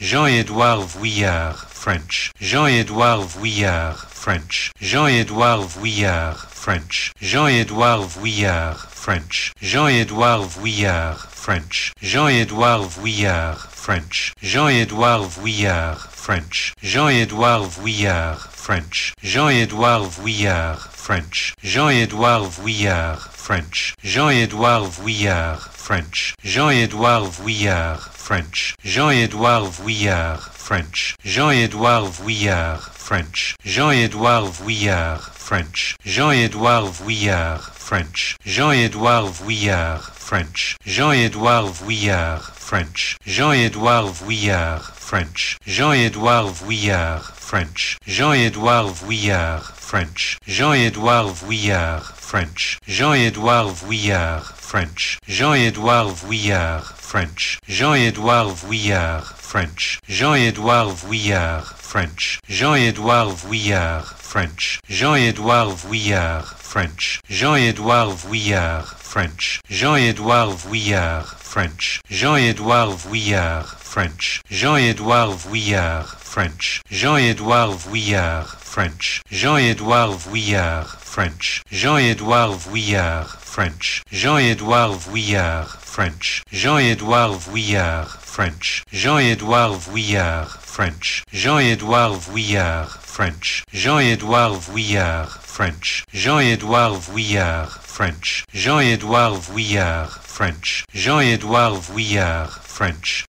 Jean-Édouard Vuillard, French. Jean-Édouard Vuillard, French. Jean-Édouard Vuillard, French. Jean-Édouard Vuillard, French. Jean-Édouard Vuillard, French. Jean-Édouard Vuillard, French. Jean-Édouard Vuillard, French. Jean-Édouard Vuillard, French. Jean-Édouard Vuillard, French. Jean-Édouard Vuillard, French. Jean-Édouard Vuillard, French. Jean-Édouard Vuillard, French. Jean-Édouard Vuillard, French. Jean-Édouard Vuillard, French. Jean-Édouard Vuillard, French. Jean-Édouard Vuillard, French. Jean-Édouard Vuillard, French. Jean-Édouard Vuillard, French. Jean-Édouard Vuillard, French. Jean-Édouard Vuillard, French. Jean-Édouard Vuillard, French. Jean-Édouard Vuillard, French. Jean-Édouard Vuillard, French. Jean-Édouard Vuillard, French. Jean-Édouard Vuillard, French. Jean-Édouard Vuillard, French. Jean-Édouard Vuillard, French. Jean-Édouard Vuillard, French. Jean-Édouard Vuillard, French. Jean-Édouard Vuillard, French. Jean-Édouard Vuillard, French. Jean-Édouard Vuillard, French. Jean-Édouard Vuillard, French. Jean-Édouard Vuillard, French. Jean-Édouard Vuillard, French. Jean-Édouard Vuillard, French. Jean-Édouard Vuillard, French. Jean-Édouard Vuillard, French. Jean-Édouard Vuillard, French. Jean-Édouard Vuillard, French. Jean-Édouard Vuillard, French. Jean-Édouard Vuillard, French. Jean-Édouard Vuillard, French.